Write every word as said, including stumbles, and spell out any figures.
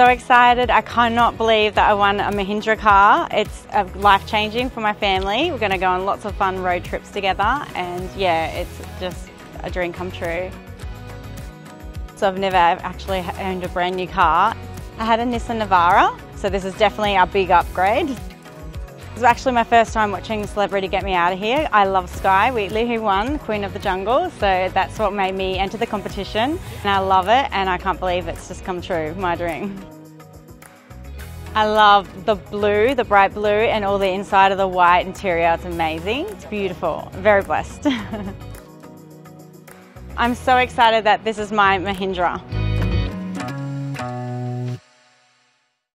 so excited. I cannot believe that I won a Mahindra car. It's life-changing for my family. We're going to go on lots of fun road trips together, and yeah, it's just a dream come true. So I've never actually owned a brand new car. I had a Nissan Navara, so this is definitely a big upgrade. This was actually my first time watching Celebrity Get Me Out of Here. I love Sky Wheatley, who won Queen of the Jungle, so that's what made me enter the competition. And I love it, and I can't believe it's just come true, my dream. I love the blue, the bright blue, and all the inside of the white interior. It's amazing. It's beautiful. Very blessed. I'm so excited that this is my Mahindra.